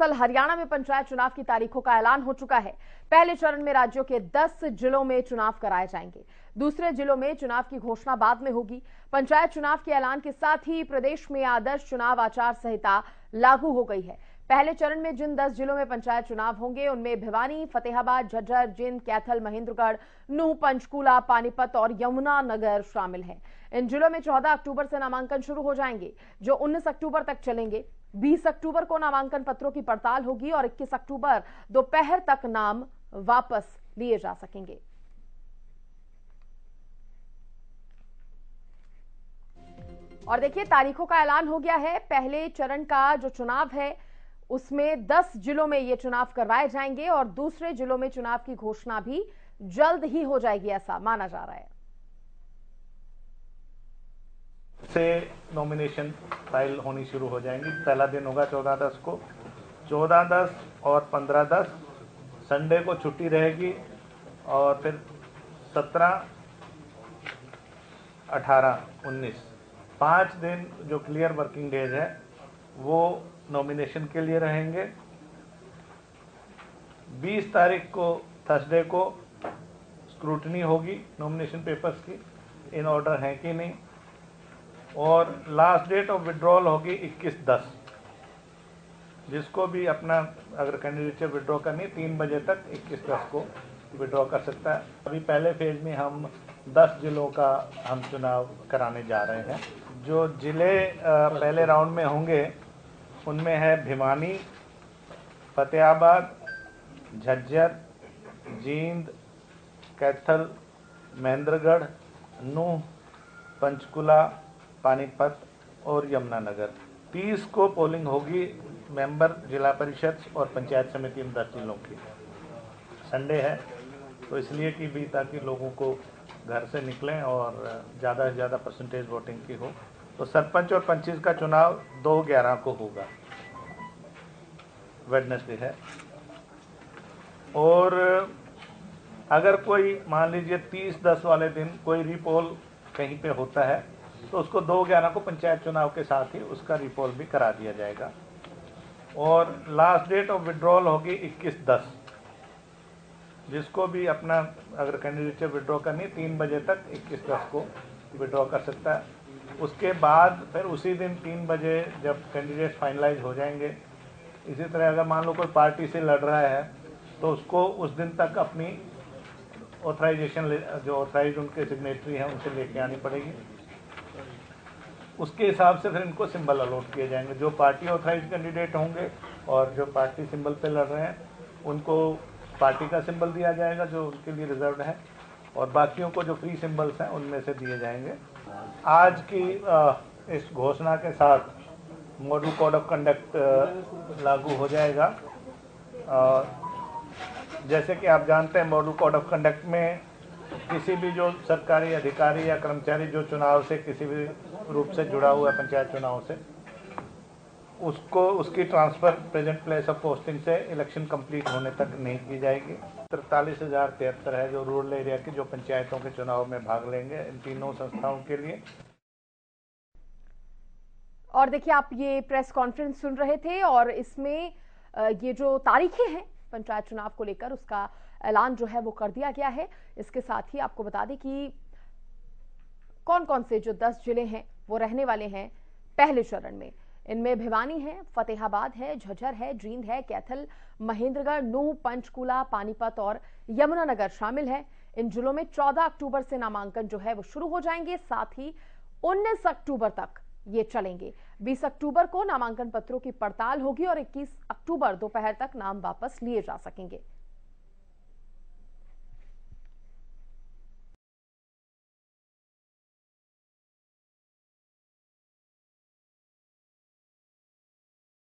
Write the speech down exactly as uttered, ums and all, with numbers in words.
कल हरियाणा में पंचायत चुनाव की तारीखों का ऐलान हो चुका है। पहले चरण में राज्यों के दस जिलों में चुनाव कराए जाएंगे। दूसरे जिलों में चुनाव की घोषणा बाद में होगी। पंचायत चुनाव के ऐलान के साथ ही प्रदेश में आदर्श चुनाव आचार संहिता लागू हो गई है। पहले चरण में जिन दस जिलों में पंचायत चुनाव होंगे उनमें भिवानी, फतेहाबाद, झज्जर, जिंद, कैथल, महेंद्रगढ़, नूह, पंचकूला, पानीपत और यमुनानगर शामिल हैं। इन जिलों में चौदह अक्टूबर से नामांकन शुरू हो जाएंगे जो उन्नीस अक्टूबर तक चलेंगे। बीस अक्टूबर को नामांकन पत्रों की पड़ताल होगी और इक्कीस अक्टूबर दोपहर तक नाम वापस लिए जा सकेंगे। और देखिए, तारीखों का ऐलान हो गया है। पहले चरण का जो चुनाव है उसमें दस जिलों में ये चुनाव करवाए जाएंगे और दूसरे जिलों में चुनाव की घोषणा भी जल्द ही हो जाएगी, ऐसा माना जा रहा है। से नॉमिनेशन फाइल होनी शुरू हो जाएंगी। पहला दिन होगा चौदह दस को। चौदह दस और पंद्रह दस संडे को छुट्टी रहेगी और फिर सत्रह, अठारह, उन्नीस पाँच दिन जो क्लियर वर्किंग डेज है वो नॉमिनेशन के लिए रहेंगे। बीस तारीख को थर्सडे को स्क्रूटनी होगी नॉमिनेशन पेपर्स की, इन ऑर्डर हैं कि नहीं, और लास्ट डेट ऑफ विड्रॉल होगी इक्कीस दस। जिसको भी अपना अगर कैंडिडेचर विड्रॉ करनी है तीन बजे तक इक्कीस दस को विड्रॉ कर सकता है। अभी पहले फेज में हम दस जिलों का हम चुनाव कराने जा रहे हैं। जो जिले पहले राउंड में होंगे उनमें है भिवानी, फतेहाबाद, झज्जर, जींद, कैथल, महेंद्रगढ़, नूह, पंचकुला, पानीपत और यमुनानगर। तीस को पोलिंग होगी मेंबर जिला परिषद और पंचायत समिति इन दस जिलों की। संडे है तो इसलिए कि भी ताकि लोगों को घर से निकलें और ज़्यादा से ज़्यादा परसेंटेज वोटिंग की हो। तो सरपंच और पंचीस का चुनाव दो ग्यारह को होगा, वेडनेसडे है। और अगर कोई मान लीजिए तीस दस वाले दिन कोई रिपोल कहीं पे होता है तो उसको दो ग्यारह को पंचायत चुनाव के साथ ही उसका रिपोल भी करा दिया जाएगा। और लास्ट डेट ऑफ विड्रॉल होगी इक्कीस दस। जिसको भी अपना अगर कैंडिडेचर विड्रॉ करनी है तीन बजे तक इक्कीस दस को विड्रॉ कर सकता है। उसके बाद फिर उसी दिन तीन बजे जब कैंडिडेट फाइनलाइज हो जाएंगे, इसी तरह अगर मान लो कोई पार्टी से लड़ रहा है तो उसको उस दिन तक अपनी ऑथराइजेशन जो ऑथराइज उनके सिग्नेटरी हैं उनसे लेके आनी पड़ेगी। उसके हिसाब से फिर इनको सिंबल अलॉट किए जाएंगे। जो पार्टी ऑथराइज कैंडिडेट होंगे और जो पार्टी सिंबल पे लड़ रहे हैं उनको पार्टी का सिंबल दिया जाएगा जो उनके लिए रिजर्व है, और बाकियों को जो फ्री सिंबल्स हैं उनमें से दिए जाएंगे। आज की इस घोषणा के साथ मॉडल कोड ऑफ कंडक्ट लागू हो जाएगा। जैसे कि आप जानते हैं मॉडल कोड ऑफ कंडक्ट में किसी भी जो सरकारी अधिकारी या कर्मचारी जो चुनाव से किसी भी रूप से जुड़ा हुआ है पंचायत चुनाव से, उसको उसकी transfer present place of posting से इलेक्शन कंप्लीट होने तक नहीं की जाएगी। तिरतालीस हज़ार तिहत्तर है जो रूरल एरिया की जो पंचायतों के चुनाव में भाग लेंगे इन तीनों संस्थाओं के लिए। और देखिए, आप ये प्रेस कॉन्फ्रेंस सुन रहे थे और इसमें ये जो तारीखें हैं पंचायत चुनाव को लेकर उसका ऐलान जो है वो कर दिया गया है। इसके साथ ही आपको बता दें कि कौन कौन से जो दस जिले हैं वो रहने वाले हैं पहले चरण में। इनमें भिवानी है, फतेहाबाद है, झज्जर है, जींद है, कैथल, महेंद्रगढ़, नूह, पंचकूला, पानीपत और यमुनानगर शामिल है। इन जिलों में चौदह अक्टूबर से नामांकन जो है वो शुरू हो जाएंगे, साथ ही उन्नीस अक्टूबर तक ये चलेंगे। बीस अक्टूबर को नामांकन पत्रों की पड़ताल होगी और इक्कीस अक्टूबर दोपहर तक नाम वापस लिए जा सकेंगे।